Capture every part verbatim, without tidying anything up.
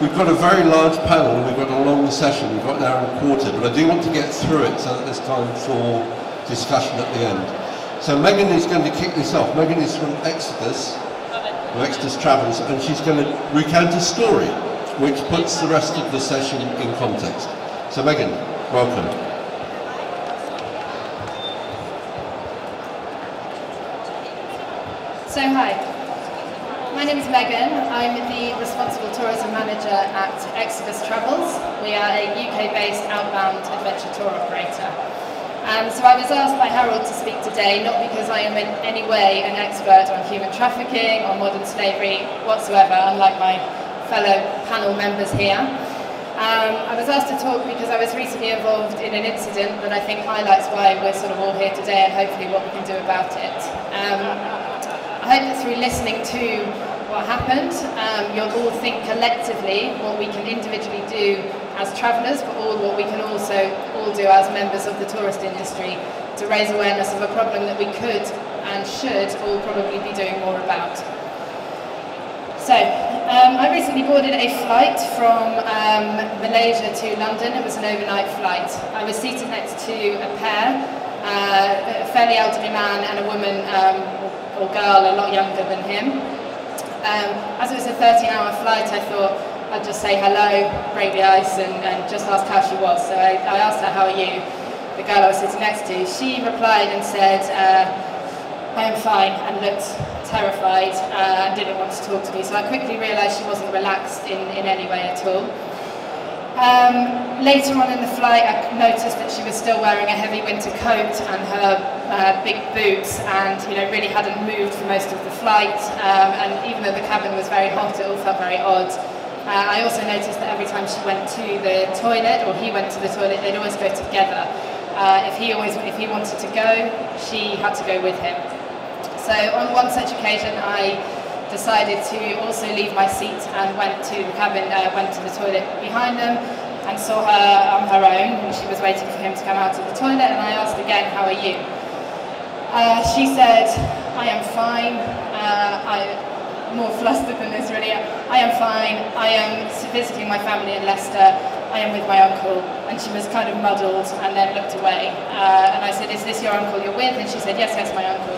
We've got a very large panel, we've got a long session, we've got an hour and a quarter, but I do want to get through it so that there's time for discussion at the end. So Megan is going to kick this off. Megan is from Exodus, from Exodus Travels, and she's going to recount a story which puts the rest of the session in context. So Megan, welcome. So hi. My name is Megan, I'm the Responsible Tourism Manager at Exodus Travels. We are a U K-based outbound adventure tour operator. Um, so I was asked by Harold to speak today, not because I am in any way an expert on human trafficking or modern slavery whatsoever, unlike my fellow panel members here. Um, I was asked to talk because I was recently involved in an incident that I think highlights why we're sort of all here today and hopefully what we can do about it. Um, I hope that through listening to what happened, um, you'll all think collectively what we can individually do as travellers, but all what we can also all do as members of the tourist industry to raise awareness of a problem that we could and should all probably be doing more about. So, um, I recently boarded a flight from um, Malaysia to London. It was an overnight flight. I was seated next to a pair, uh, a fairly elderly man and a woman, um, or girl, a lot younger than him. Um, as it was a thirteen hour flight, I thought I'd just say hello, break the ice, and, and just ask how she was. So I, I asked her, how are you? The girl I was sitting next to. She replied and said, uh, I am fine, and looked terrified uh, and didn't want to talk to me. So I quickly realised she wasn't relaxed in, in any way at all. Um, later on in the flight, I noticed that she was still wearing a heavy winter coat and her uh, big boots, and you know, really hadn't moved for most of the flight. Um, and even though the cabin was very hot, it all felt very odd. Uh, I also noticed that every time she went to the toilet, or he went to the toilet, they'd always go together. Uh, if he always, if he wanted to go, she had to go with him. So on one such occasion, I decided to also leave my seat and went to the cabin, uh, went to the toilet behind them and saw her on her own, and she was waiting for him to come out of the toilet, and I asked again, how are you? Uh, she said, I am fine, uh, I'm more flustered than this really, I am fine, I am visiting my family in Leicester, I am with my uncle, and she was kind of muddled and then looked away, uh, and I said, is this your uncle you're with? And she said, yes, yes, my uncle.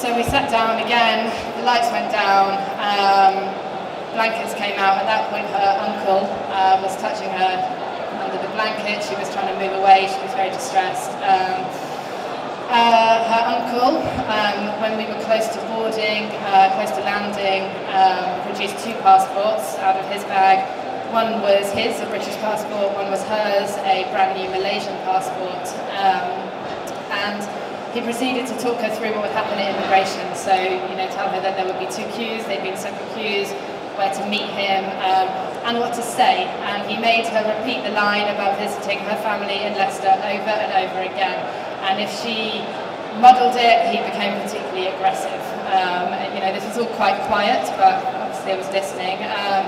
So we sat down again, the lights went down, um, blankets came out. At that point her uncle uh, was touching her under the blanket, she was trying to move away, she was very distressed. Um, uh, her uncle, um, when we were close to boarding, uh, close to landing, um, produced two passports out of his bag. One was his, a British passport, one was hers, a brand new Malaysian passport. Um, and He proceeded to talk her through what would happen at immigration. So, you know, tell her that there would be two queues, they'd be in separate queues, where to meet him, um, and what to say. And he made her repeat the line about visiting her family in Leicester over and over again. And if she muddled it, he became particularly aggressive. Um, and, you know, this was all quite quiet, but obviously I was listening. Um,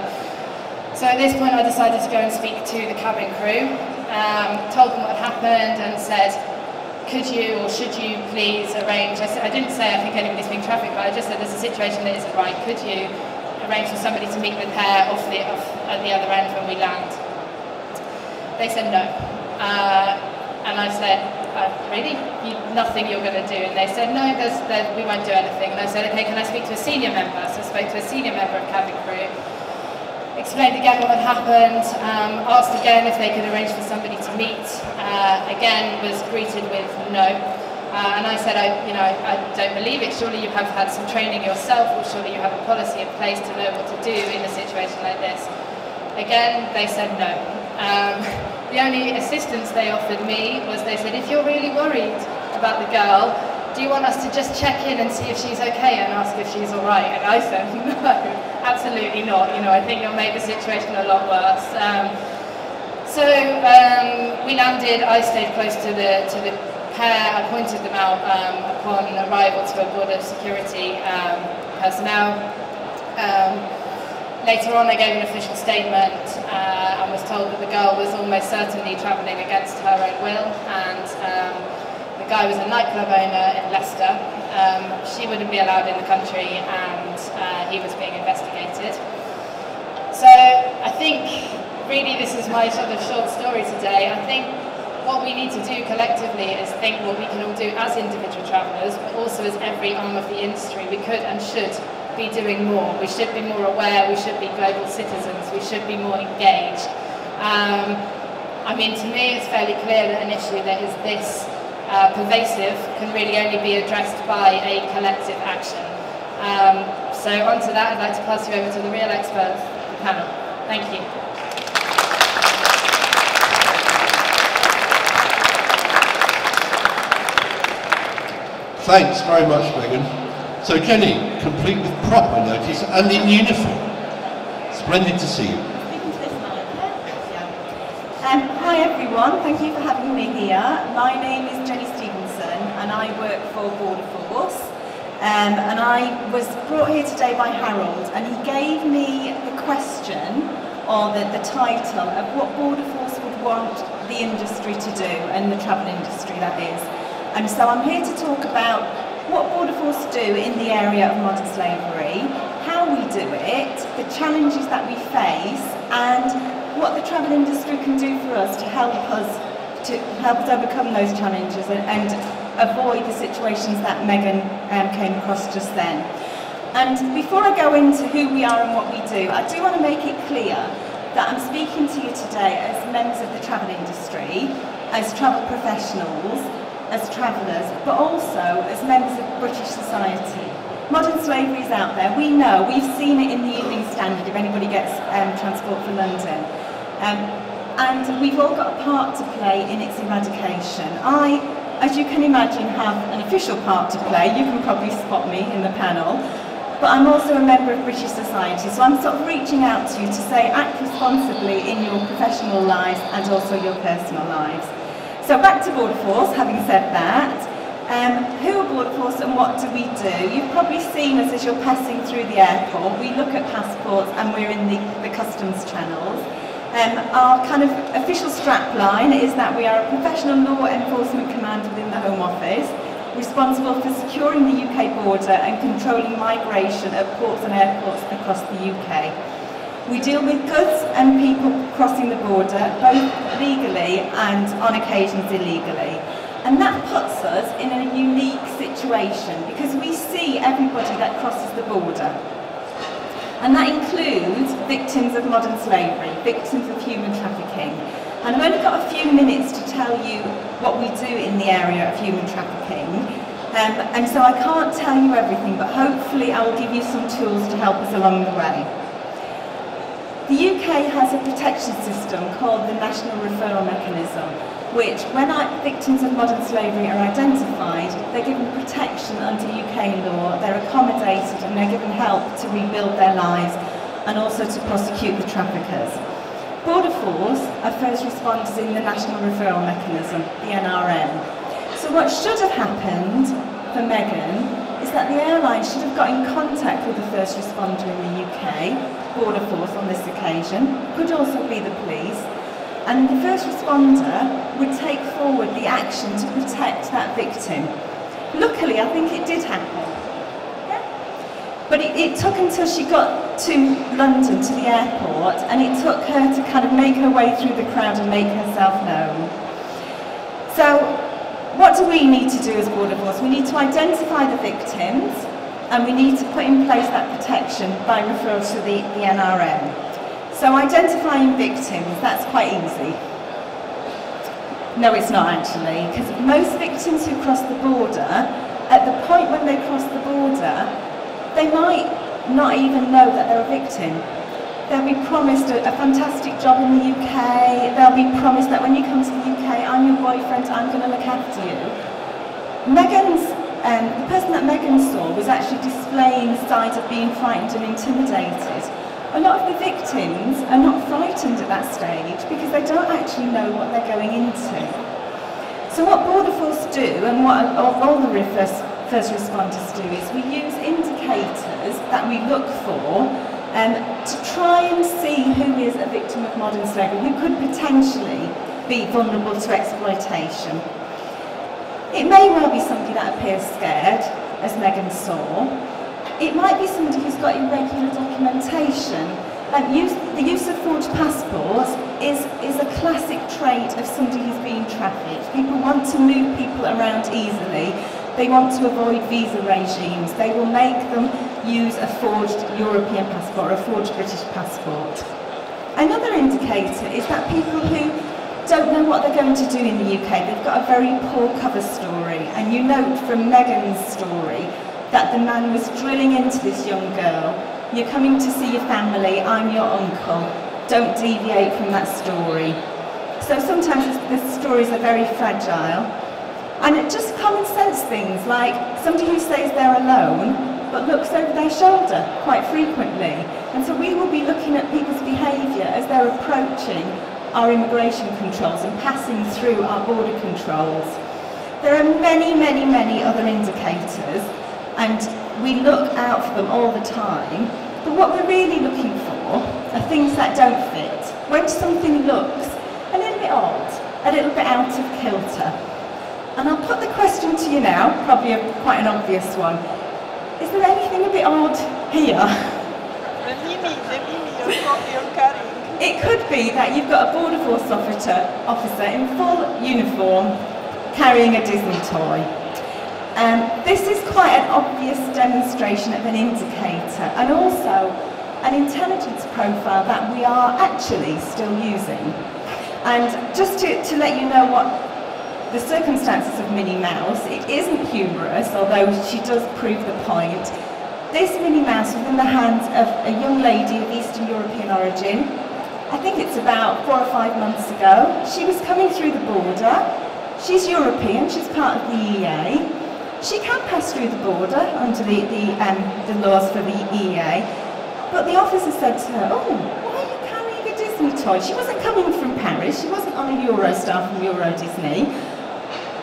so at this point, I decided to go and speak to the cabin crew, um, told them what had happened, and said, could you or should you please arrange, I, said, I didn't say I think anybody's being trafficked, but I just said there's a situation that isn't right, could you arrange for somebody to meet the pair off the, off, at the other end when we land? They said no, uh, and I said, uh, really, you, nothing you're going to do? And they said no, there's, there, we won't do anything. And I said, okay, can I speak to a senior member? So I spoke to a senior member of cabin crew, explained again what had happened, um, asked again if they could arrange for somebody to meet, uh, again was greeted with no, uh, and I said, I, you know, I, I don't believe it, surely you have had some training yourself, or surely you have a policy in place to know what to do in a situation like this. Again, they said no. Um, the only assistance they offered me was they said, if you're really worried about the girl, do you want us to just check in and see if she's okay and ask if she's all right? And I said, no, absolutely not. You know, I think you'll make the situation a lot worse. Um, so um, we landed. I stayed close to the to the pair. I pointed them out um, upon arrival to a border security um, personnel. Um, later on, I gave an official statement uh, and was told that the girl was almost certainly travelling against her own will, and. Um, The guy was a nightclub owner in Leicester. Um, she wouldn't be allowed in the country, and uh, he was being investigated. So I think really this is my sort of short story today. I think what we need to do collectively is think what we can all do as individual travellers, but also as every arm of the industry. We could and should be doing more. We should be more aware, we should be global citizens, we should be more engaged. Um, I mean, to me it's fairly clear that an issue that is this uh, pervasive can really only be addressed by a collective action. Um, so onto that, I'd like to pass you over to the real experts panel. Thank you. Thanks very much, Megan. So Jenny, complete with proper notice and in uniform. Splendid to see you. Um, hi everyone, thank you for having me here. My name is Jenny Stevenson and I work for Border Force. Um, and I was brought here today by Harold, and he gave me the question, or the, the title, of what Border Force would want the industry to do, and the travel industry that is. And so I'm here to talk about what Border Force do in the area of modern slavery, how we do it, the challenges that we face, and what the travel industry can do for us to help us to help us overcome those challenges and, and avoid the situations that Megan um, came across just then. And before I go into who we are and what we do, I do want to make it clear that I'm speaking to you today as members of the travel industry, as travel professionals, as travellers, but also as members of British society. Modern slavery is out there, we know, we've seen it in the Evening Standard if anybody gets um, transport for London. Um, and we've all got a part to play in its eradication. I, as you can imagine, have an official part to play, you can probably spot me in the panel, but I'm also a member of British society, so I'm sort of reaching out to you to say act responsibly in your professional lives and also your personal lives. So back to Border Force, having said that, um, who are Border Force and what do we do? You've probably seen us as you're passing through the airport. We look at passports and we're in the, the customs channels. Um, our kind of official strapline is that we are a professional law enforcement command within the Home Office, responsible for securing the U K border and controlling migration at ports and airports across the U K. We deal with goods and people crossing the border, both legally and on occasions illegally. And that puts us in a unique situation because we see everybody that crosses the border. And that includes victims of modern slavery, victims of human trafficking. And I've only got a few minutes to tell you what we do in the area of human trafficking. Um, and so I can't tell you everything, but hopefully I will give you some tools to help us along the way. The U K has a protection system called the National Referral Mechanism, which, when victims of modern slavery are identified, they're given protection under U K law, they're accommodated and they're given help to rebuild their lives and also to prosecute the traffickers. Border Force are first responders in the National Referral Mechanism, the N R M. So what should have happened for Megan is that the airline should have got in contact with the first responder in the U K, Border Force on this occasion, could also be the police, and the first responder would take forward the action to protect that victim. Luckily, I think it did happen. Yeah. But it, it took until she got to London, to the airport, and it took her to kind of make her way through the crowd and make herself known. So, what do we need to do as Border Force? We need to identify the victims, and we need to put in place that protection by referral to the, the N R M. So identifying victims, that's quite easy. No, it's not actually, because most victims who cross the border, at the point when they cross the border, they might not even know that they're a victim. They'll be promised a, a fantastic job in the U K, they'll be promised that when you come to the U K, I'm your boyfriend, I'm going to look after you. Megan's Um, the person that Megan saw was actually displaying signs of being frightened and intimidated. A lot of the victims are not frightened at that stage because they don't actually know what they're going into. So what Border Force do, and what all the first, first responders do, is we use indicators that we look for um, to try and see who is a victim of modern slavery, who could potentially be vulnerable to exploitation. It may well be somebody that appears scared, as Megan saw. It might be somebody who's got irregular documentation. Like use, the use of forged passport is, is a classic trait of somebody who's being trafficked. People want to move people around easily. They want to avoid visa regimes. They will make them use a forged European passport or a forged British passport. Another indicator is that people who don't know what they're going to do in the U K, they've got a very poor cover story. And you note from Megan's story that the man was drilling into this young girl. You're coming to see your family, I'm your uncle. Don't deviate from that story. So sometimes the stories are very fragile. And it just common sense things, like somebody who says they're alone, but looks over their shoulder quite frequently. And so we will be looking at people's behaviour as they're approaching our immigration controls and passing through our border controls. There are many, many, many other indicators, and we look out for them all the time. But what we're really looking for are things that don't fit. When something looks a little bit odd, a little bit out of kilter. And I'll put the question to you now, probably a, quite an obvious one. Is there anything a bit odd here? The mini, the mini you're carrying. It could be that you've got a Border Force officer, officer in full uniform carrying a Disney toy. Um, this is quite an obvious demonstration of an indicator, and also an intelligence profile that we are actually still using. And just to, to let you know what the circumstances of Minnie Mouse, it isn't humorous, although she does prove the point. This Minnie Mouse was in the hands of a young lady of Eastern European origin. I think it's about four or five months ago. She was coming through the border. She's European, she's part of the E E A. She can pass through the border under the, the, um, the laws for the E E A. But the officer said to her, oh, why are you carrying a Disney toy? She wasn't coming from Paris, she wasn't on a Eurostar from Euro Disney.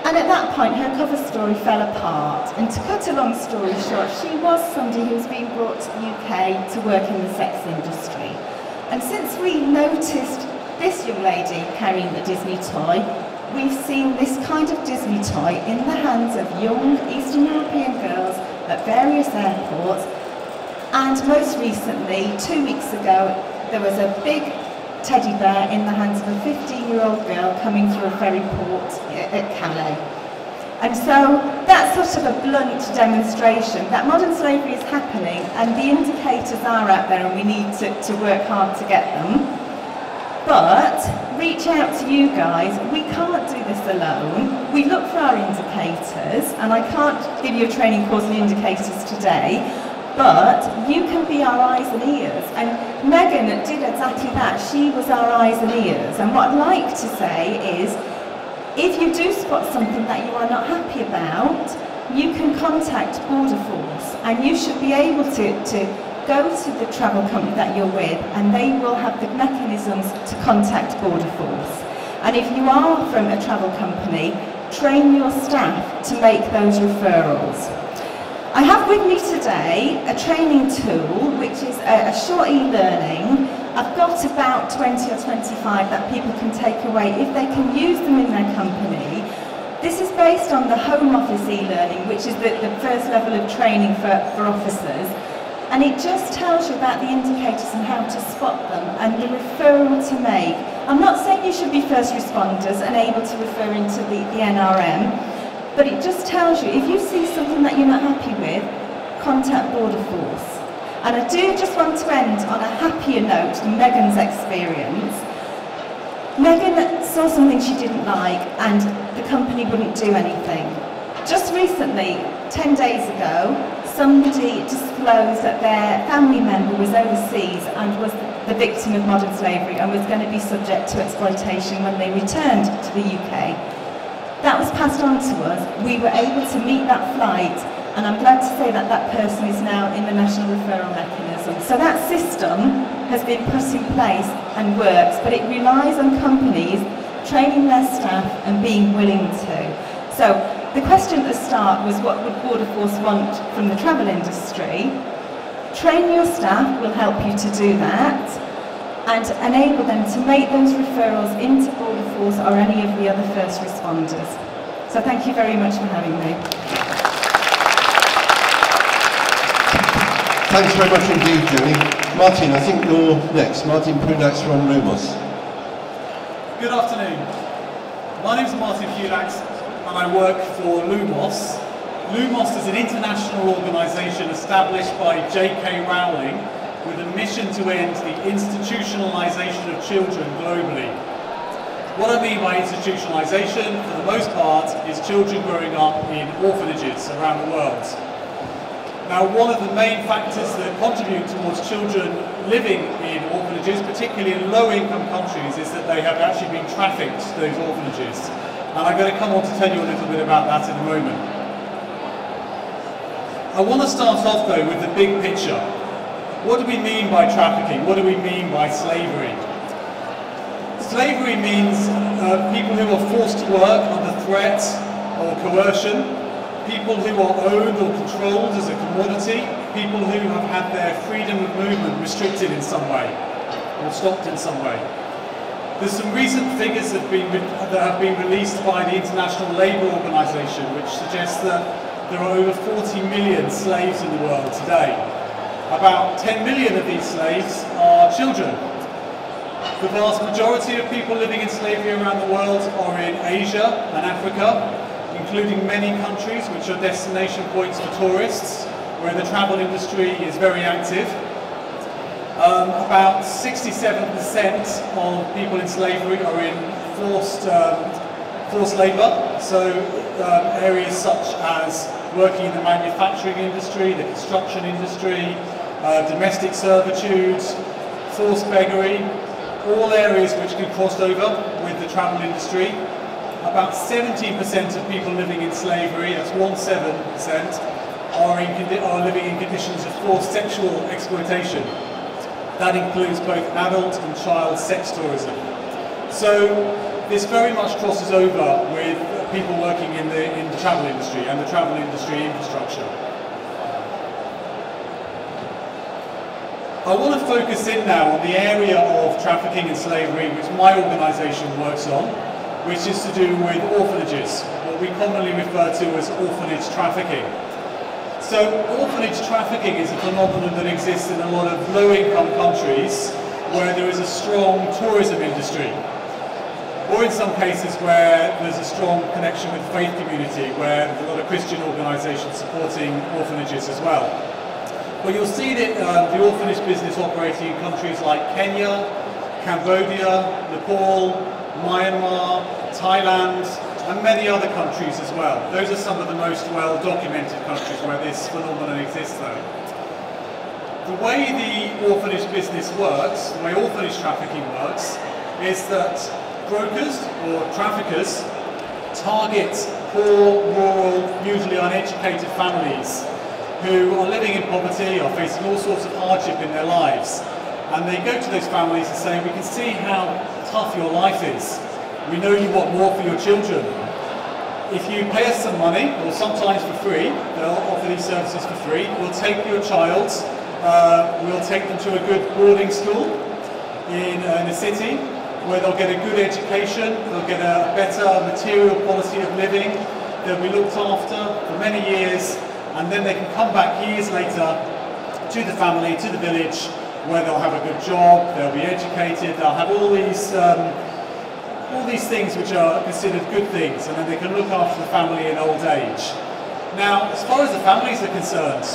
And at that point, her cover story fell apart. And to cut a long story short, she was somebody who was being brought to the U K to work in the sex industry. And since we noticed this young lady carrying the Disney toy, we've seen this kind of Disney toy in the hands of young Eastern European girls at various airports. And most recently, two weeks ago, there was a big teddy bear in the hands of a fifteen-year-old girl coming through a ferry port at Calais. And so that's sort of a blunt demonstration that modern slavery is happening and the indicators are out there and we need to, to work hard to get them. But reach out to you guys. We can't do this alone. We look for our indicators, and I can't give you a training course on indicators today, but you can be our eyes and ears. And Megan did exactly that. She was our eyes and ears. And what I'd like to say is, if you do spot something that you are not happy about, you can contact Border Force. And you should be able to, to go to the travel company that you're with, and they will have the mechanisms to contact Border Force. And if you are from a travel company, train your staff to make those referrals. I have with me today a training tool, which is a, a short e-learning. I've got about twenty or twenty-five that people can take away if they can use them in their company. This is based on the Home Office e-learning, which is the, the first level of training for, for officers. And it just tells you about the indicators and how to spot them and the referral to make. I'm not saying you should be first responders and able to refer into the, the N R M. But it just tells you, if you see something that you're not happy with, contact Border Force. And I do just want to end on a happier note than Megan's experience. Megan saw something she didn't like and the company wouldn't do anything. Just recently, ten days ago, somebody disclosed that their family member was overseas and was the victim of modern slavery and was going to be subject to exploitation when they returned to the U K. That was passed on to us. We were able to meet that flight, and I'm glad to say that that person is now in the National Referral Mechanism. So that system has been put in place and works, but it relies on companies training their staff and being willing to. So the question at the start was, what would Border Force want from the travel industry? Train your staff will help you to do that, and enable them to make those referrals into Border Force or any of the other first responders. So thank you very much for having me. Thanks very much indeed, Jenny. Martin, I think you're next. Martin Punaks from Lumos. Good afternoon. My name is Martin Punaks and I work for Lumos. Lumos is an international organisation established by J K Rowling with a mission to end the institutionalisation of children globally. What I mean by institutionalisation, for the most part, is children growing up in orphanages around the world. Now, one of the main factors that contribute towards children living in orphanages, particularly in low-income countries, is that they have actually been trafficked to those orphanages. And I'm going to come on to tell you a little bit about that in a moment. I want to start off, though, with the big picture. What do we mean by trafficking? What do we mean by slavery? Slavery means uh, people who are forced to work under threat or coercion, people who are owned or controlled as a commodity, people who have had their freedom of movement restricted in some way or stopped in some way. There's some recent figures that have been, that have been released by the International Labour Organization, which suggests that there are over forty million slaves in the world today. About ten million of these slaves are children. The vast majority of people living in slavery around the world are in Asia and Africa, including many countries which are destination points for tourists, where the travel industry is very active. Um, about sixty-seven percent of people in slavery are in forced, um, forced labour, so um, areas such as working in the manufacturing industry, the construction industry, uh, domestic servitude, forced beggary, all areas which can cross over with the travel industry. About seventeen percent of people living in slavery, that's one seven percent, are, in, are living in conditions of forced sexual exploitation. That includes both adult and child sex tourism. So this very much crosses over with people working in the, in the travel industry and the travel industry infrastructure. I want to focus in now on the area of trafficking and slavery which my organisation works on, which is to do with orphanages, what we commonly refer to as orphanage trafficking. So orphanage trafficking is a phenomenon that exists in a lot of low-income countries where there is a strong tourism industry, or in some cases where there's a strong connection with faith community, where there's a lot of Christian organisations supporting orphanages as well. But you'll see that uh, the orphanage business operating in countries like Kenya, Cambodia, Nepal, Myanmar, Thailand, and many other countries as well. Those are some of the most well-documented countries where this phenomenon exists though. The way the orphanage business works, the way orphanage trafficking works, is that brokers or traffickers target poor, rural, usually uneducated families who are living in poverty, are facing all sorts of hardship in their lives. And they go to those families and say, we can see how tough your life is. We know you want more for your children. If you pay us some money, or sometimes for free, they'll offer these services for free, we'll take your child, uh, we'll take them to a good boarding school in, uh, in a city where they'll get a good education, they'll get a better material quality of living, they'll be looked after for many years, and then they can come back years later to the family, to the village, where they'll have a good job, they'll be educated, they'll have all these um, all these things which are considered good things, and then they can look after the family in old age. Now, as far as the families are concerned,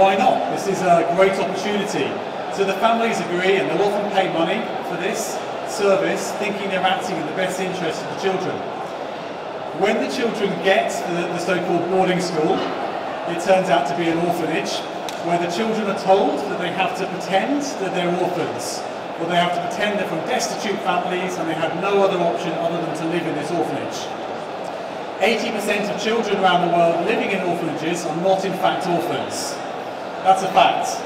why not? This is a great opportunity. So the families agree, and they'll often pay money for this service, thinking they're acting in the best interest of the children. When the children get to the, the so-called boarding school, it turns out to be an orphanage, where the children are told that they have to pretend that they're orphans, or they have to pretend they're from destitute families and they have no other option other than to live in this orphanage. eighty percent of children around the world living in orphanages are not in fact orphans. That's a fact.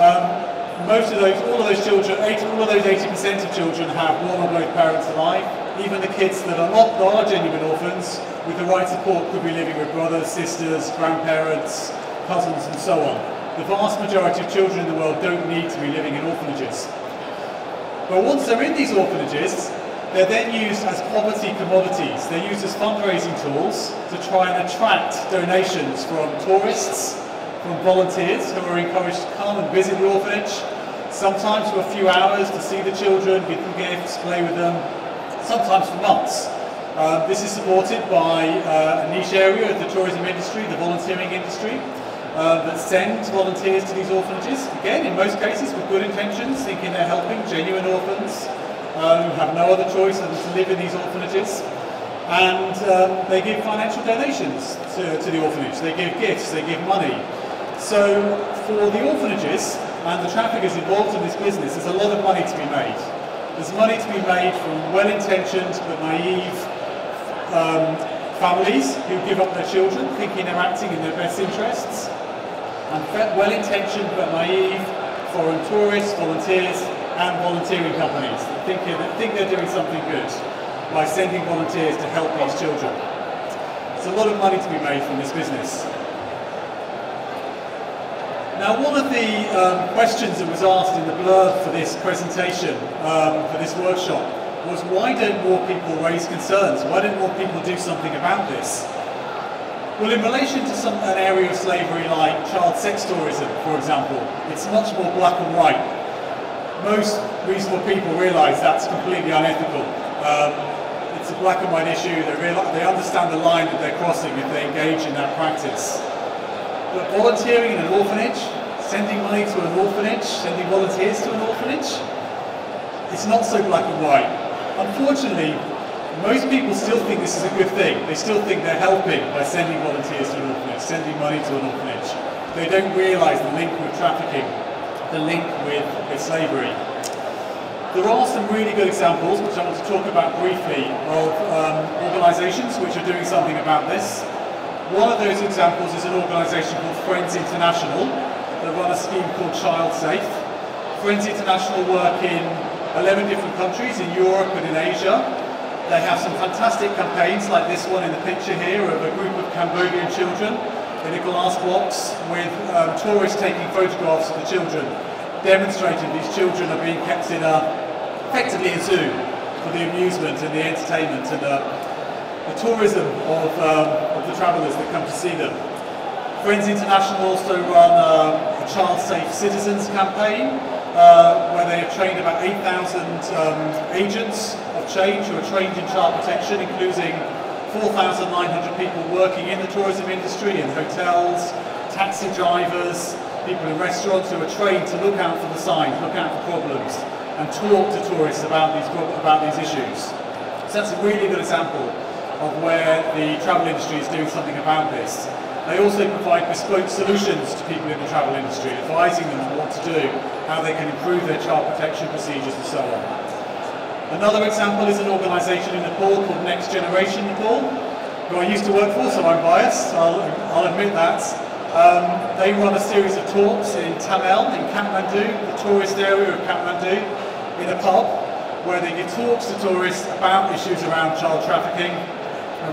Um, most of those, all of those children, all of those eighty percent of children have one or both parents alive. Even the kids that are not that are genuine orphans, with the right support, could be living with brothers, sisters, grandparents, cousins and so on. The vast majority of children in the world don't need to be living in orphanages. But once they're in these orphanages, they're then used as poverty commodities. They're used as fundraising tools to try and attract donations from tourists, from volunteers who were encouraged to come and visit the orphanage, sometimes for a few hours to see the children, give them gifts, play with them, sometimes for months. Uh, this is supported by uh, a niche area of the tourism industry, the volunteering industry, uh, that sends volunteers to these orphanages, again in most cases with good intentions, thinking they're helping genuine orphans uh, who have no other choice than to live in these orphanages. And um, they give financial donations to, to the orphanage, they give gifts, they give money. So for the orphanages and the traffickers involved in this business, there's a lot of money to be made. There's money to be made from well-intentioned but naive um, families who give up their children, thinking they're acting in their best interests, and well-intentioned but naive foreign tourists, volunteers, and volunteering companies that think, that think they're doing something good by sending volunteers to help these children. It's a lot of money to be made from this business. Now, one of the um, questions that was asked in the blurb for this presentation, um, for this workshop, was why don't more people raise concerns? Why don't more people do something about this? Well, in relation to some, an area of slavery like child sex tourism, for example, it's much more black and white. Most reasonable people realise that's completely unethical. Um, It's a black and white issue. They, they understand the line that they're crossing if they engage in that practice. But volunteering in an orphanage, sending money to an orphanage, sending volunteers to an orphanage, it's not so black and white. Unfortunately, most people still think this is a good thing. They still think they're helping by sending volunteers to an orphanage, sending money to an orphanage. They don't realise the link with trafficking, the link with, with slavery. There are some really good examples, which I want to talk about briefly, of um, organisations which are doing something about this. One of those examples is an organisation called Friends International. They run a scheme called Child Safe. Friends International work in eleven different countries in Europe and in Asia. They have some fantastic campaigns like this one in the picture here of a group of Cambodian children in a glass box with um, tourists taking photographs of the children, demonstrating these children are being kept in a effectively a zoo for the amusement and the entertainment and the, the tourism of, um, of the travellers that come to see them. Friends International also run a, a Child Safe Citizens campaign uh, where they have trained about eight thousand um, agents of change who are trained in child protection, including four thousand nine hundred people working in the tourism industry, in hotels, taxi drivers, people in restaurants who are trained to look out for the signs, look out for problems, and talk to tourists about these, about these issues. So that's a really good example of where the travel industry is doing something about this. They also provide bespoke solutions to people in the travel industry, advising them on what to do, how they can improve their child protection procedures and so on. Another example is an organisation in Nepal called Next Generation Nepal, who I used to work for, so I'm biased, I'll, I'll admit that. Um, they run a series of talks in Tamil, in Kathmandu, the tourist area of Kathmandu, in a pub, where they give talks to tourists about issues around child trafficking,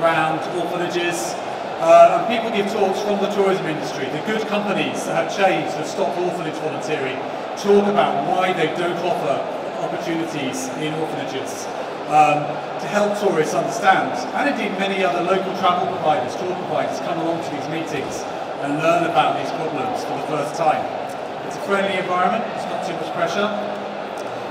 around orphanages, uh, and people give talks from the tourism industry. The good companies that have changed, that have stopped orphanage volunteering, talk about why they don't offer opportunities in orphanages um, to help tourists understand. And indeed many other local travel providers, tour providers, come along to these meetings and learn about these problems for the first time. It's a friendly environment, it's not too much pressure.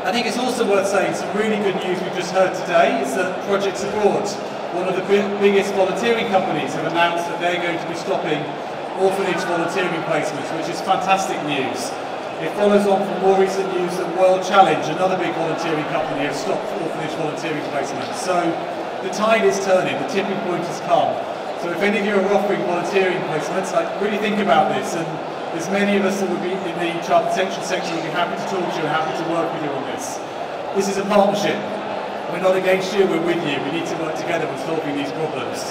I think it's also worth saying some really good news we've just heard today is that Projects Abroad, one of the big, biggest volunteering companies, have announced that they're going to be stopping orphanage volunteering placements, which is fantastic news. It follows on from more recent news that World Challenge, another big volunteering company, have stopped orphanage volunteering placements. So the tide is turning, the tipping point has come. So if any of you are offering volunteering placements, like, really think about this, and there's many of us that would be in the child protection section would be happy to talk to you and happy to work with you on this. This is a partnership. We're not against you, we're with you. We need to work together with solving these problems.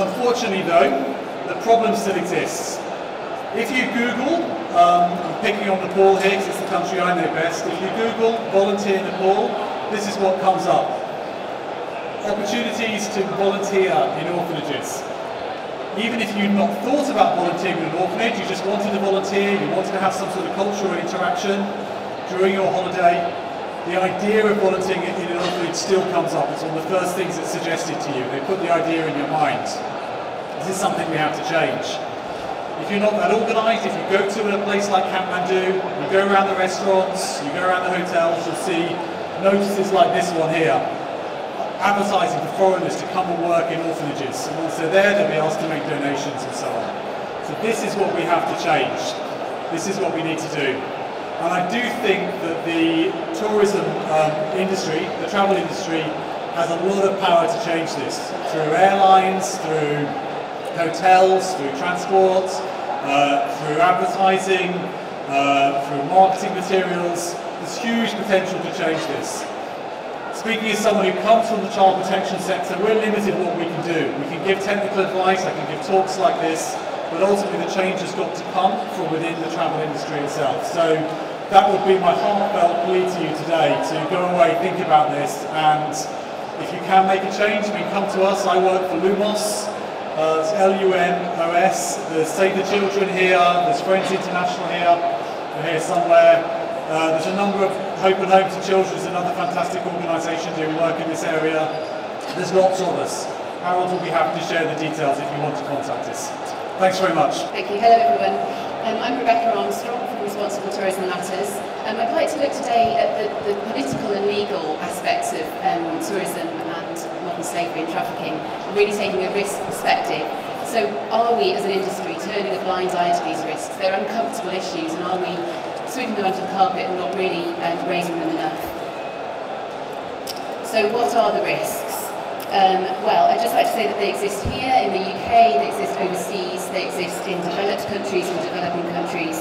Unfortunately though, the problem still exists. If you Google, um, I'm picking on Nepal here because it's the country I know best, if you Google volunteer Nepal, this is what comes up. Opportunities to volunteer in orphanages. Even if you've not thought about volunteering in an orphanage, you just wanted to volunteer, you wanted to have some sort of cultural interaction during your holiday, the idea of volunteering in an orphanage still comes up. It's one of the first things that's suggested to you. They put the idea in your mind. This is something we have to change. If you're not that organised, if you go to a place like Kathmandu, you go around the restaurants, you go around the hotels, you'll see notices like this one here, advertising for foreigners to come and work in orphanages. And also there, they'll be asked to make donations and so on. So this is what we have to change. This is what we need to do. And I do think that the tourism um, industry, the travel industry, has a lot of power to change this, through airlines, through hotels, through transport, uh, through advertising, uh, through marketing materials. There's huge potential to change this. Speaking as someone who comes from the child protection sector, we're limited in what we can do. We can give technical advice, I can give talks like this, but ultimately the change has got to come from within the travel industry itself. So that would be my heartfelt plea to you today, to go away, think about this, and if you can make a change, I mean, come to us. I work for Lumos, uh, it's L U M O S, there's Save the Children here, there's Friends International here, we're here somewhere. Uh, there's a number of Hope and Home to Children, is another fantastic organisation doing work in this area. There's lots of us. Harold will be happy to share the details if you want to contact us. Thanks very much. Thank you. Hello everyone. Um, I'm Rebecca Armstrong from Responsible Tourism Matters. Um, I'd like to look today at the, the political and legal aspects of um, tourism and modern slavery and trafficking, really taking a risk perspective. So are we as an industry turning a blind eye to these risks? They're uncomfortable issues, and are we sweeping them under the carpet and not really um, raising them enough? So what are the risks? Um, well, I'd just like to say that they exist here in the U K, they exist overseas, they exist in developed countries and developing countries.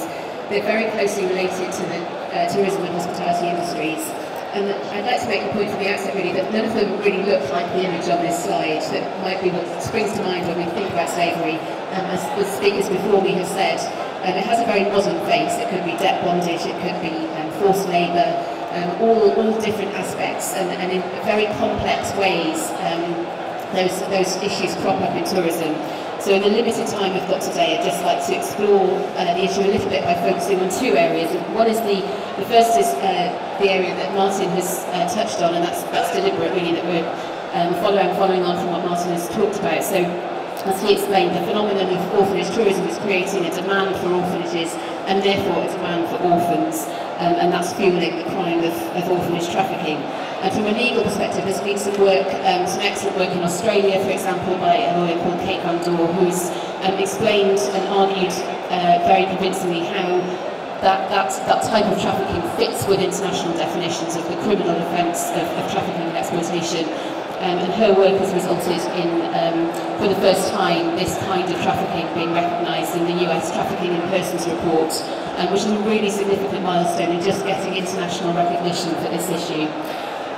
They're very closely related to the uh, tourism and hospitality industries. And I'd like to make a point from the outset, really, that none of them really look like the image on this slide. That might be what springs to mind when we think about slavery. Um, as the speakers before me have said, um, it has a very modern face. It could be debt bondage, it could be um, forced labour. Um, all, all different aspects, and, and in very complex ways um, those, those issues crop up in tourism. So in the limited time we've got today, I'd just like to explore uh, the issue a little bit by focusing on two areas. One is the, the first is uh, the area that Martin has uh, touched on, and that's, that's deliberate, really, that we're um, following, following on from what Martin has talked about. So as he explained, the phenomenon of orphanage tourism is creating a demand for orphanages, and therefore a demand for orphans. Um, and that's fueling the crime of, of orphanage trafficking. And from a legal perspective, there's been some work, um, some excellent work in Australia, for example, by a lawyer called Kate Gondor, who's um, explained and argued uh, very convincingly how that, that, that type of trafficking fits with international definitions of the criminal offence of, of trafficking and exploitation. Um, and her work has resulted in, um, for the first time, this kind of trafficking being recognised in the U S Trafficking in Persons Report, um, which is a really significant milestone in just getting international recognition for this issue.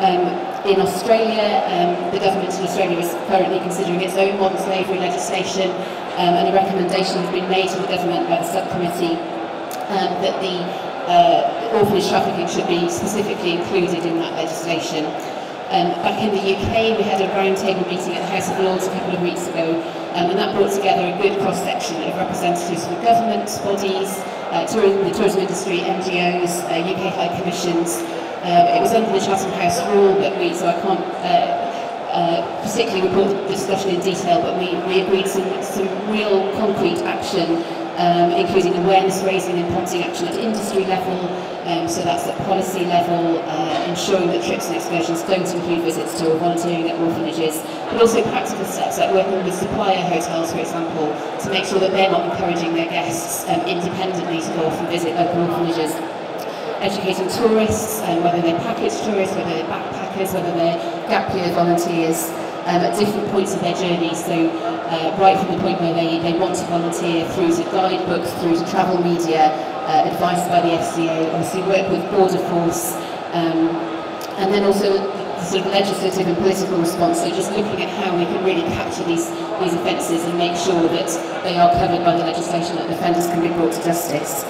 Um, in Australia, um, the government in Australia is currently considering its own modern slavery legislation, um, and a recommendation has been made to the government by the subcommittee um, that the uh, orphanage trafficking should be specifically included in that legislation. Um, back in the U K, we had a roundtable meeting at the House of Lords a couple of weeks ago, um, and that brought together a good cross-section of representatives from government bodies, uh, tourism, the tourism industry, N G Os, uh, U K High Commissions. Um, it was under the Chatham House rule, but we, so I can't uh, uh, particularly report the discussion in detail, but we, we agreed some, some real concrete action, um, including awareness raising and prompting action at industry level. Um, so that's at policy level, uh, ensuring that trips and excursions don't include visits to or volunteering at orphanages, but also practical steps like working with supplier hotels, for example, to make sure that they're not encouraging their guests um, independently to go off and visit local orphanages. Educating tourists, um, whether they're package tourists, whether they're backpackers, whether they're gap year volunteers, um, at different points of their journey. So uh, right from the point where they, they want to volunteer, through to guidebooks, through to travel media, Uh, advice by the F C A, obviously work with Border Force, um, and then also the sort of legislative and political response, so just looking at how we can really capture these, these offences and make sure that they are covered by the legislation, that offenders can be brought to justice.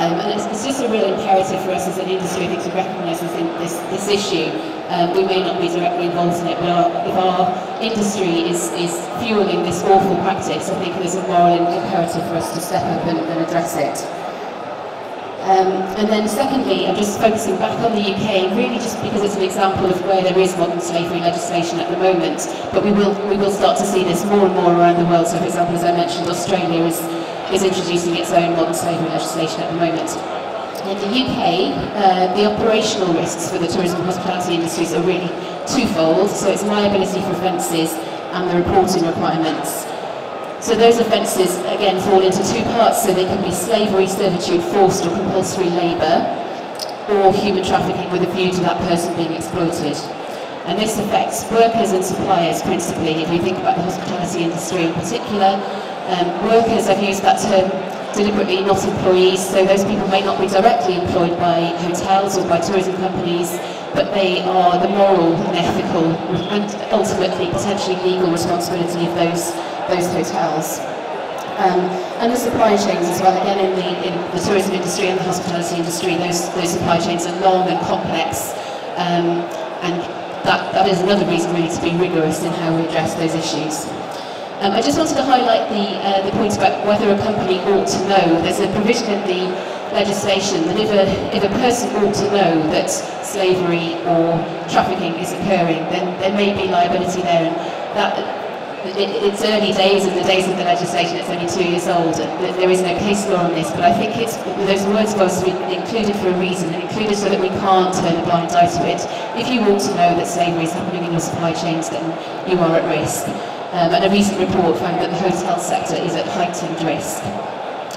Um, and it's, it's just a real imperative for us as an industry, I think, to recognise this, this issue. Um, we may not be directly involved in it, but our, if our industry is, is fuelling this awful practice, I think there's a moral imperative for us to step up and, and address it. Um, and then secondly, I'm just focusing back on the U K, really just because it's an example of where there is modern slavery legislation at the moment, but we will, we will start to see this more and more around the world. So for example, as I mentioned, Australia is is introducing its own non-slavery legislation at the moment. In the U K, uh, the operational risks for the tourism and hospitality industries are really twofold. So it's liability for offences and the reporting requirements. So those offences, again, fall into two parts. So they can be slavery, servitude, forced or compulsory labour, or human trafficking with a view to that person being exploited. And this affects workers and suppliers principally, if we think about the hospitality industry in particular. Um, workers, I've used that term deliberately, not employees, so those people may not be directly employed by hotels or by tourism companies, but they are the moral and ethical and ultimately potentially legal responsibility of those, those hotels. Um, and the supply chains as well, again in the, in the tourism industry and the hospitality industry, those, those supply chains are long and complex, um, and That, that is another reason really to be rigorous in how we address those issues. Um, I just wanted to highlight the, uh, the point about whether a company ought to know. There's a provision in the legislation that if a, if a person ought to know that slavery or trafficking is occurring, then there may be liability there. And that, it, it's early days of the days of the legislation, it's only two years old, and there is no case law on this, but I think it's, those words were included for a reason, included so that we can't turn a blind eye to it. If you want to know that slavery is happening in your supply chains, then you are at risk. Um, and a recent report found that the hotel sector is at heightened risk.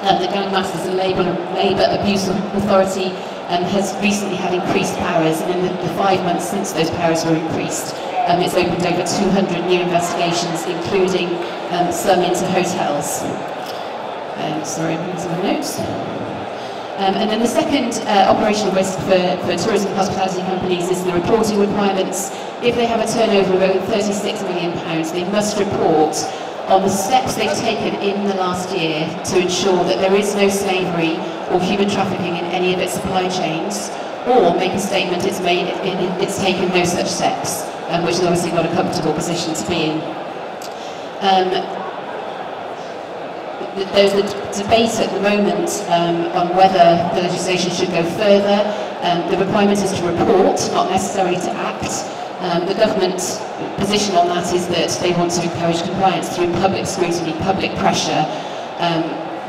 Um, the Gangmasters and Labour, Labour Abuse Authority um, has recently had increased powers, and in the, the five months since those powers were increased, um, it's opened over two hundred new investigations, including um, some into hotels. Um, sorry, I'm losing my notes. Um, and then the second uh, operational risk for, for tourism and hospitality companies is the reporting requirements. If they have a turnover of over thirty-six million pounds, they must report on the steps they've taken in the last year to ensure that there is no slavery or human trafficking in any of its supply chains, or make a statement it's, made, it, it, it's taken no such steps, um, which is obviously not a comfortable position to be in. Um, There's a debate at the moment um, on whether the legislation should go further. Um, the requirement is to report, not necessarily to act. Um, the government's position on that is that they want to encourage compliance through public scrutiny, public pressure, um,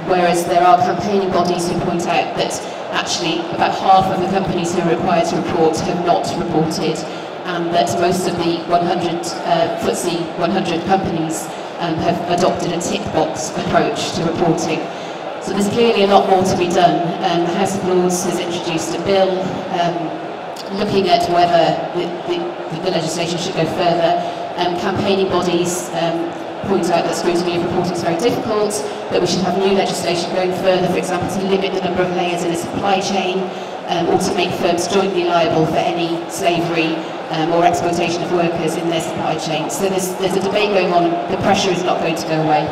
whereas there are campaigning bodies who point out that actually about half of the companies who are required to report have not reported, and that most of the one hundred, uh, F T S E one hundred companies Um, have adopted a tick box approach to reporting. So there's clearly a lot more to be done. Um, the House of Lords has introduced a bill um, looking at whether the, the, the legislation should go further. Um, campaigning bodies um, point out that scrutiny of reporting is very difficult, that we should have new legislation going further, for example, to limit the number of layers in a supply chain, um, or to make firms jointly liable for any slavery Um, or exploitation of workers in their supply chain. So there's, there's a debate going on, the pressure is not going to go away.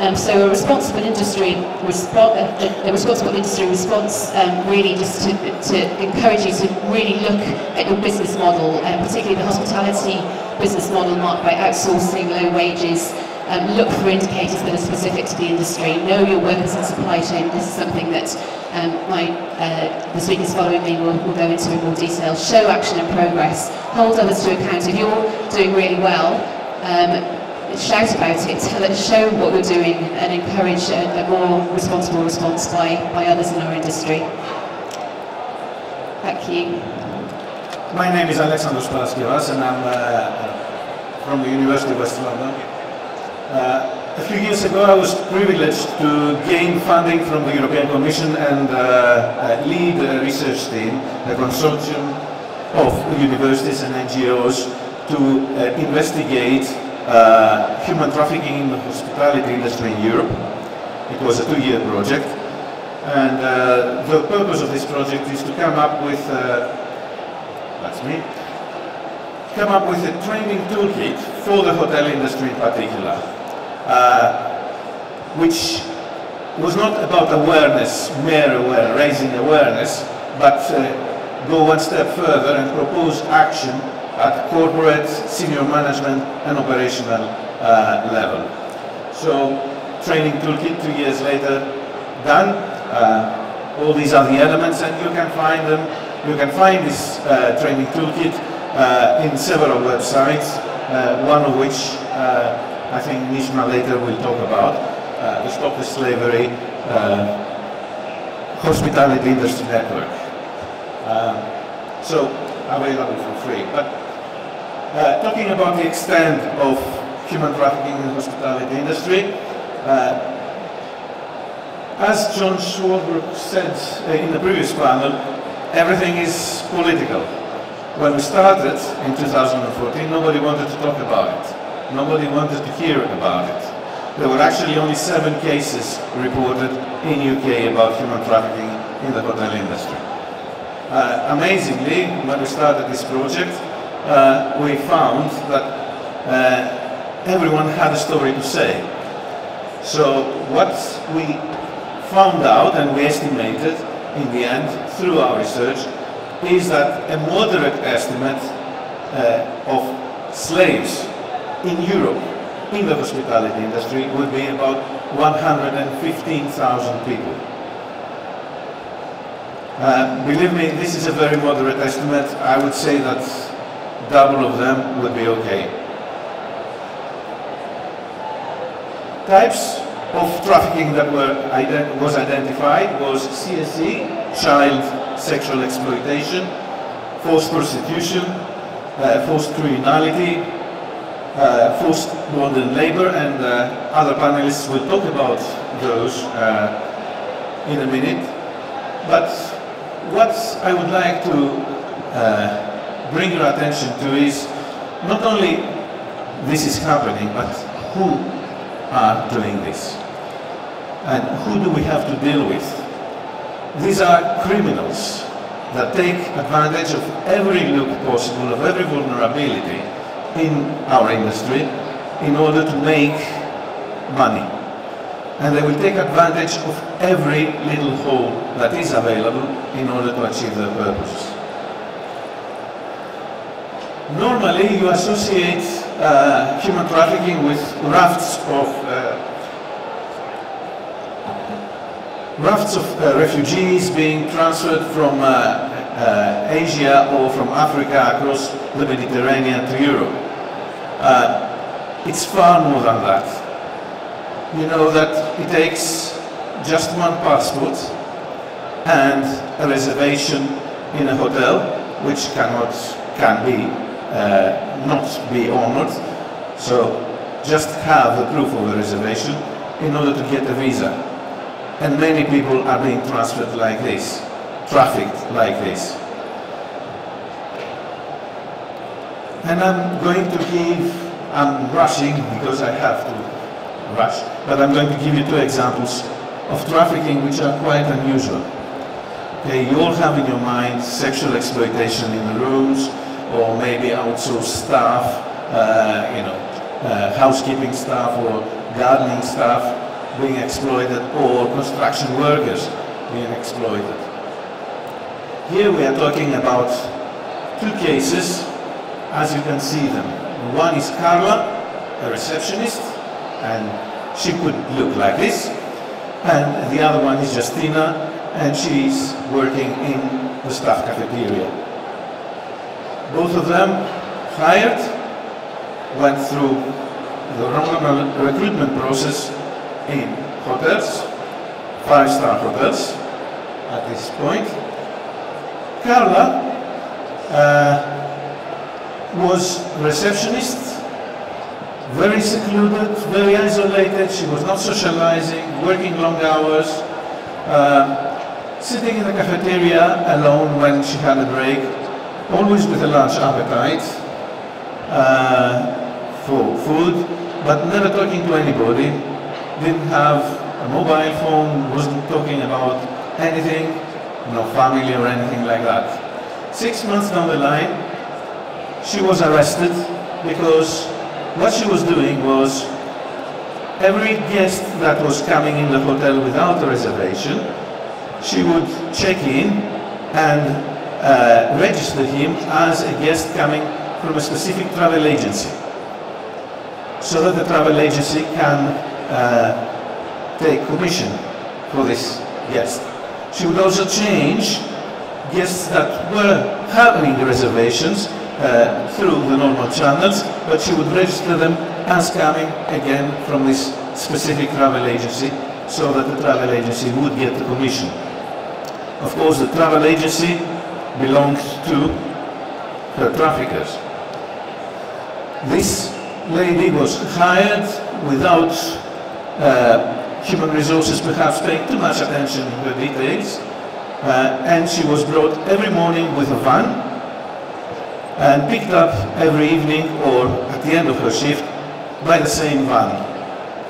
Um, so a responsible industry, respo a, a responsible industry response um, really just to, to encourage you to really look at your business model, and um, particularly the hospitality business model marked by outsourcing, low wages. Um, look for indicators that are specific to the industry. Know your workers and supply chain. This is something that um, my, uh, the speakers following me will, will go into in more detail. Show action and progress. Hold others to account. If you're doing really well, um, shout about it. Let's show what we're doing and encourage a, a more responsible response by, by others in our industry. Thank you. My name is Alexandros Paraskevas, and I'm uh, from the University of West London. Uh, a few years ago, I was privileged to gain funding from the European Commission and uh, uh, lead a research team, a consortium of universities and N G Os to uh, investigate uh, human trafficking in the hospitality industry in Europe. It was a two-year project, and uh, the purpose of this project is to come up with, uh, that's me, come up with a training toolkit for the hotel industry in particular. Uh, which was not about awareness, mere aware, raising awareness, but uh, go one step further and propose action at corporate, senior management and operational uh, level. So, training toolkit two years later, done. Uh, all these are the elements, and you can find them. You can find this uh, training toolkit uh, in several websites, uh, one of which uh, I think Nishma later will talk about. uh, the Stop the Slavery uh, Hospitality Industry Network. Um, so available for free. But uh, talking about the extent of human trafficking in the hospitality industry, uh, as John Schwartzberg said in the previous panel, everything is political. When we started in two thousand fourteen, nobody wanted to talk about it. Nobody wanted to hear about it. There were actually only seven cases reported in the U K about human trafficking in the hotel industry. Uh, amazingly, when we started this project, uh, we found that uh, everyone had a story to say. So what we found out, and we estimated in the end through our research, is that a moderate estimate uh, of slaves in Europe in the hospitality industry would be about one hundred fifteen thousand people. Uh, believe me, this is a very moderate estimate. I would say that double of them would be okay. Types of trafficking that were ident was identified was C S E, child sexual exploitation, forced prostitution, uh, forced criminality, uh, forced modern labor, and uh, other panelists will talk about those uh, in a minute. But what I would like to uh, bring your attention to is not only this is happening, but who are doing this. And who do we have to deal with? These are criminals that take advantage of every loop possible, of every vulnerability in our industry in order to make money. And they will take advantage of every little hole that is available in order to achieve their purposes. Normally, you associate uh, human trafficking with rafts of uh, Rafts of uh, refugees being transferred from uh, uh, Asia or from Africa across the Mediterranean to Europe. Uh, it's far more than that. You know that it takes just one passport and a reservation in a hotel, which cannot can be uh, not be honored. So just have the proof of the reservation in order to get a visa. And many people are being transferred like this, trafficked like this. And I'm going to give, I'm rushing because I have to rush, but I'm going to give you two examples of trafficking which are quite unusual. Okay, you all have in your mind sexual exploitation in the rooms, or maybe outsourced staff, uh, you know, uh, housekeeping staff or gardening staff being exploited, or construction workers being exploited. Here we are talking about two cases as you can see them. One is Carla, a receptionist, and she could look like this. And the other one is Justina, and she's working in the staff cafeteria. Both of them hired, went through the normal recruitment process in hotels, five-star hotels at this point. Carla uh, was receptionist, very secluded, very isolated. She was not socializing, working long hours, uh, sitting in the cafeteria alone when she had a break, always with a large appetite uh, for food, but never talking to anybody. Didn't have a mobile phone, wasn't talking about anything, no family or anything like that. Six months down the line, she was arrested because what she was doing was every guest that was coming in the hotel without a reservation, she would check in and uh, register him as a guest coming from a specific travel agency, so that the travel agency can Uh, take commission for this guest. She would also change guests that were having reservations uh, through the normal channels, but she would register them as coming again from this specific travel agency so that the travel agency would get the commission. Of course, the travel agency belongs to the traffickers. This lady was hired without uh, human resources perhaps paying too much attention to the details, uh, and she was brought every morning with a van and picked up every evening or at the end of her shift by the same van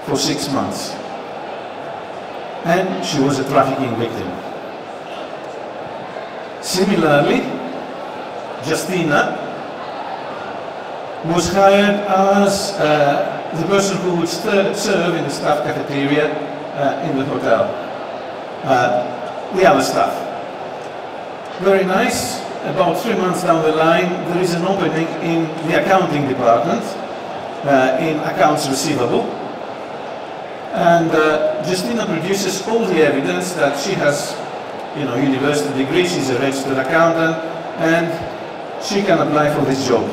for six months. And she was a trafficking victim. Similarly, Justina was hired as uh, the person who would serve in the staff cafeteria uh, in the hotel. Uh, the other staff. Very nice. About three months down the line, there is an opening in the accounting department, uh, in accounts receivable. And uh, Justina produces all the evidence that she has, you know, university degree, she's a registered accountant, and she can apply for this job.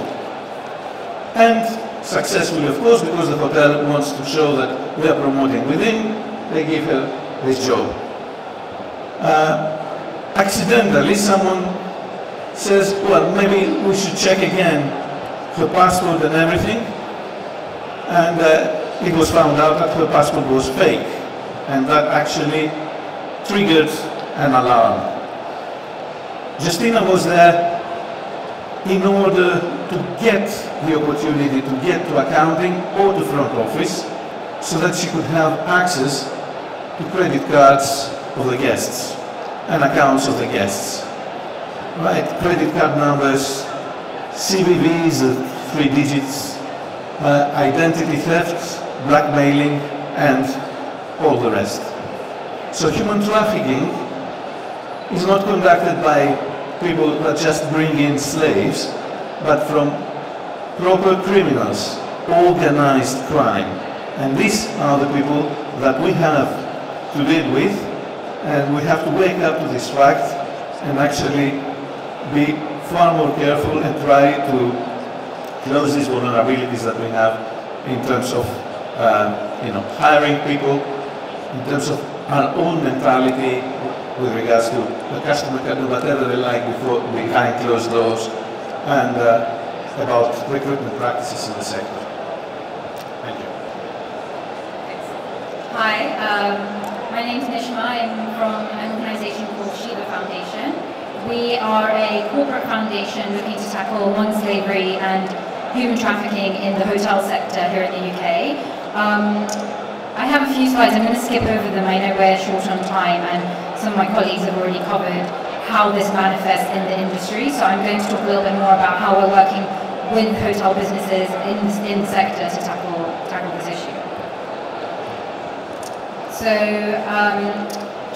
And successfully, of course, because the hotel wants to show that we are promoting within, they give her this job. Uh, accidentally, someone says, well, maybe we should check again her passport and everything. And uh, it was found out that her passport was fake, and that actually triggered an alarm. Justina was there in order to get the opportunity to get to accounting or to front office so that she could have access to credit cards of the guests and accounts of the guests. Right, credit card numbers, C V Vs, the three digits, uh, identity thefts, blackmailing, and all the rest. So human trafficking is not conducted by people that just bring in slaves, but from proper criminals, organized crime. And these are the people that we have to deal with, and we have to wake up to this fact and actually be far more careful and try to close these vulnerabilities that we have in terms of Uh, you know, hiring people, in terms of our own mentality with regards to the customer can do whatever they like before, behind closed doors, and uh, about recruitment practices in the sector. Thank you. Hi, um, my name is Nishma. I'm from an organization called Shiva Foundation. We are a corporate foundation looking to tackle modern slavery and human trafficking in the hotel sector here in the U K. Um, I have a few slides. I'm going to skip over them. I know we're short on time and some of my colleagues have already covered how this manifests in the industry, so I'm going to talk a little bit more about how we're working with hotel businesses in, in the sector to tackle, tackle this issue. So um,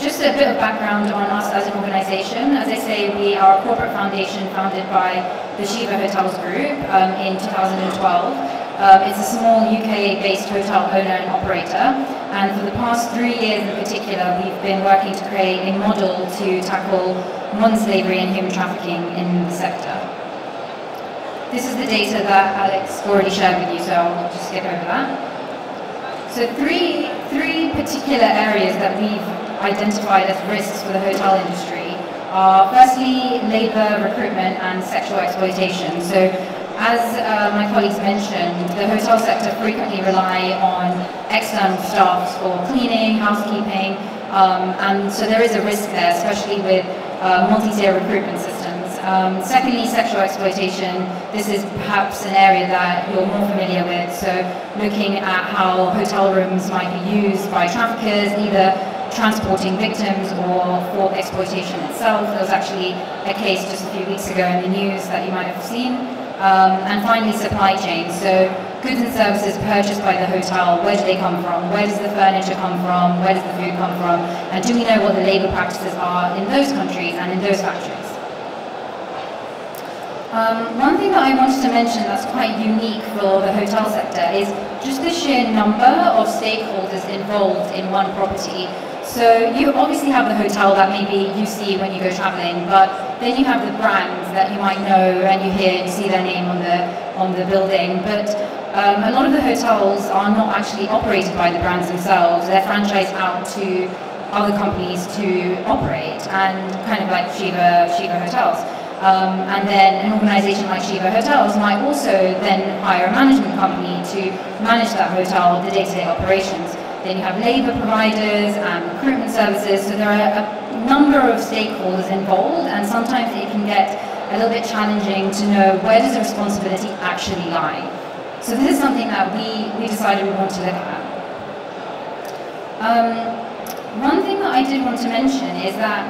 just a bit of background on us as an organisation. As I say, we are a corporate foundation founded by the Shiva Hotels Group um, in two thousand twelve. Um, it's a small U K-based hotel owner and operator, and for the past three years in particular, we've been working to create a model to tackle modern slavery and human trafficking in the sector. This is the data that Alex already shared with you, so I'll just skip over that. So three, three particular areas that we've identified as risks for the hotel industry are firstly, labour, recruitment, and sexual exploitation. So, as uh, my colleagues mentioned, the hotel sector frequently rely on external staff for cleaning, housekeeping, um, and so there is a risk there, especially with uh, multi-tier recruitment systems. Um, secondly, sexual exploitation. This is perhaps an area that you're more familiar with, so looking at how hotel rooms might be used by traffickers, either transporting victims or for exploitation itself. There was actually a case just a few weeks ago in the news that you might have seen. Um, and finally, supply chain. So goods and services purchased by the hotel, where do they come from? Where does the furniture come from? Where does the food come from? And do we know what the labour practices are in those countries and in those factories? Um, one thing that I wanted to mention that's quite unique for the hotel sector is just the sheer number of stakeholders involved in one property. So you obviously have the hotel that maybe you see when you go travelling, but then you have the brands that you might know and you hear and you see their name on the on the building. But Um, a lot of the hotels are not actually operated by the brands themselves. They're franchised out to other companies to operate, and kind of like Shiva, Shiva Hotels. Um, and then an organisation like Shiva Hotels might also then hire a management company to manage that hotel, the day-to-day operations. Then you have labour providers and recruitment services, so there are a number of stakeholders involved, and sometimes it can get a little bit challenging to know where does the responsibility actually lie. So this is something that we, we decided we want to look at. Um, one thing that I did want to mention is that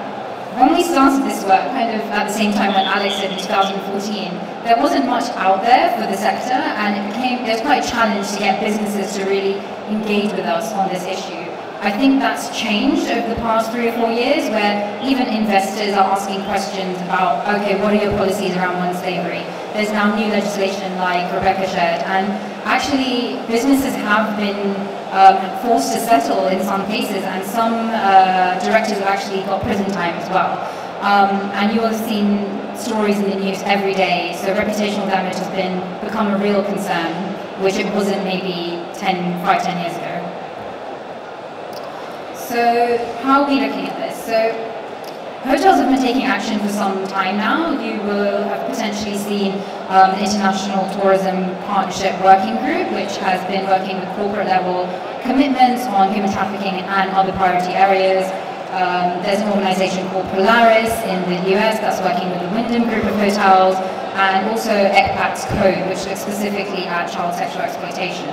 when we started this work, kind of at the same time when Alex said in twenty fourteen, there wasn't much out there for the sector, and it became, it was quite a challenge to get businesses to really engage with us on this issue. I think that's changed over the past three or four years, where even investors are asking questions about, okay, what are your policies around women's slavery? There's now new legislation like Rebecca shared, and actually businesses have been Um, forced to settle in some cases, and some uh, directors have actually got prison time as well. Um, and you will have seen stories in the news every day, so reputational damage has been become a real concern, which it wasn't maybe ten, five, ten years ago. So how are we looking at this? So hotels have been taking action for some time now. You will have potentially seen Um, the International Tourism Partnership Working Group, which has been working with corporate level commitments on human trafficking and other priority areas. Um, there's an organisation called Polaris in the U S that's working with the Wyndham Group of hotels, and also ECPAT's Code, which looks specifically at child sexual exploitation.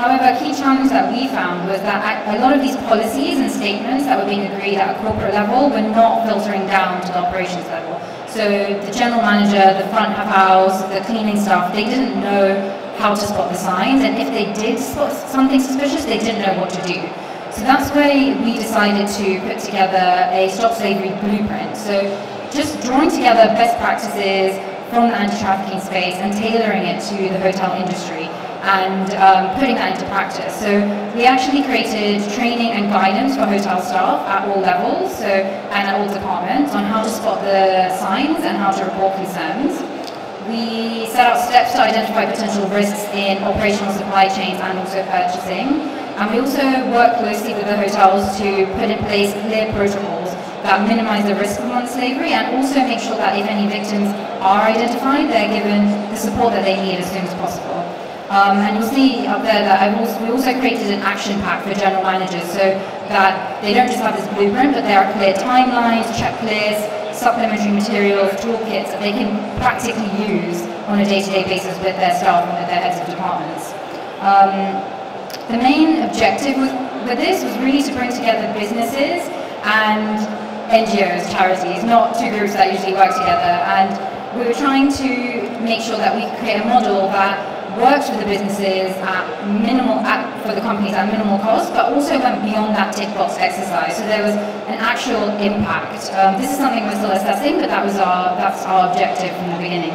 However, a key challenge that we found was that a lot of these policies and statements that were being agreed at a corporate level were not filtering down to the operations level. So the general manager, the front of house, the cleaning staff, they didn't know how to spot the signs, and if they did spot something suspicious, they didn't know what to do. So that's why we decided to put together a Stop Slavery Blueprint. So just drawing together best practices from the anti-trafficking space and tailoring it to the hotel industry and um, putting that into practice. So we actually created training and guidance for hotel staff at all levels, so, and at all departments, on how to spot the signs and how to report concerns. We set out steps to identify potential risks in operational supply chains and also purchasing. And we also work closely with the hotels to put in place clear protocols that minimize the risk of modern slavery, and also make sure that if any victims are identified, they're given the support that they need as soon as possible. Um, and you'll see up there that I've also, we also created an action pack for general managers, so that they don't just have this blueprint, but there are clear timelines, checklists, supplementary materials, toolkits that they can practically use on a day-to-day basis with their staff and with their heads of departments. Um, the main objective with, with this was really to bring together businesses and N G Os, charities, not two groups that usually work together. And we were trying to make sure that we could create a model that works with the businesses at minimal, at, for the companies at minimal cost, but also went beyond that tick box exercise. So there was an actual impact. Um, this is something we're still assessing, but that was our, that's our objective from the beginning.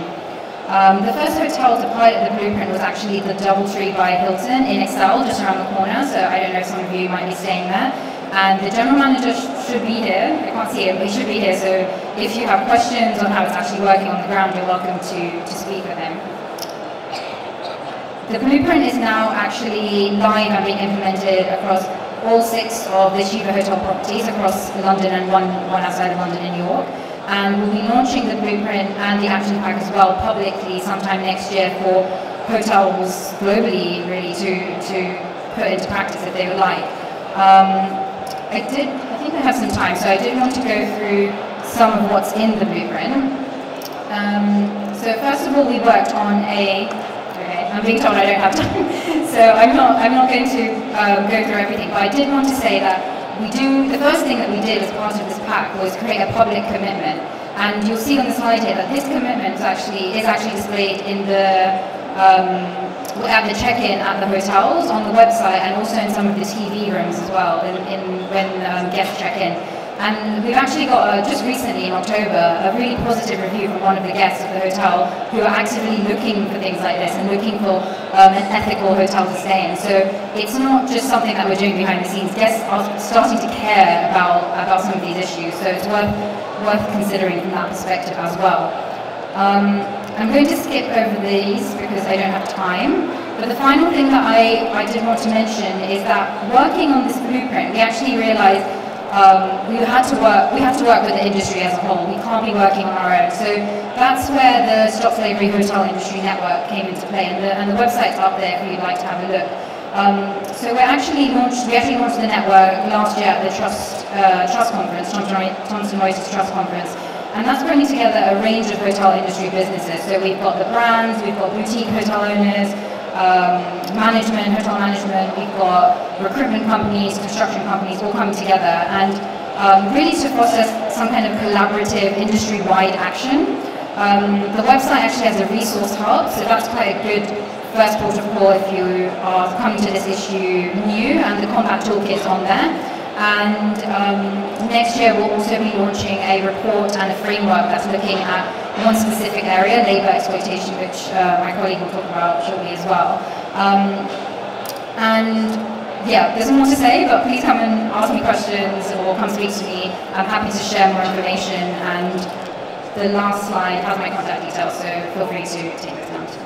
Um, the first hotel to pilot the blueprint was actually the Doubletree by Hilton in Excel, just around the corner. So I don't know if some of you might be staying there. And the general manager sh should be here. I can't see him, but he should be here. So if you have questions on how it's actually working on the ground, you're welcome to, to speak with him. The blueprint is now actually live and being implemented across all six of the Shiva Hotel properties across London, and one, one outside of London in New York. And we'll be launching the blueprint and the action pack as well publicly sometime next year for hotels globally, really, to, to put into practice if they would like. Um, I did, I think I have some time, so I did want to go through some of what's in the blueprint. Um, so first of all, we worked on a I'm being told I don't have time, so I'm not, I'm not going to um, go through everything, but I did want to say that we do, the first thing that we did as part of this pack was create a public commitment, and you'll see on the slide here that this commitment is actually, is actually displayed in the, um, at the check-in at the hotels, on the website, and also in some of the T V rooms as well, in, in, when um, guests check in. And we've actually got, a, just recently in October, a really positive review from one of the guests of the hotel who are actively looking for things like this and looking for um, an ethical hotel to stay in. So it's not just something that we're doing behind the scenes. Guests are starting to care about, about some of these issues, so it's worth, worth considering from that perspective as well. Um, I'm going to skip over these because I don't have time. But the final thing that I, I did want to mention is that working on this blueprint, we actually realized um, we had to work, we had to work with the industry as a whole. We can't be working on our own. So that's where the Stop Slavery Hotel Industry Network came into play, and the, and the website's up there if you'd like to have a look. Um, so we actually launched, we actually launched the network last year at the Trust, uh, Trust Conference, Thomson Reuters Trust Conference. And that's bringing together a range of hotel industry businesses. So we've got the brands, we've got boutique hotel owners, um, management, hotel management, we've got recruitment companies, construction companies, all coming together. And um, really to process some kind of collaborative industry-wide action. Um, the website actually has a resource hub, so that's quite a good first port of call if you are coming to this issue new, and the combat toolkit's on there. And um, next year we'll also be launching a report and a framework that's looking at one specific area, labour exploitation, which uh, my colleague will talk about shortly as well. Um, and yeah, there's more to say, but please come and ask me questions or come speak to me. I'm happy to share more information, and the last slide has my contact details, so feel free to take this down.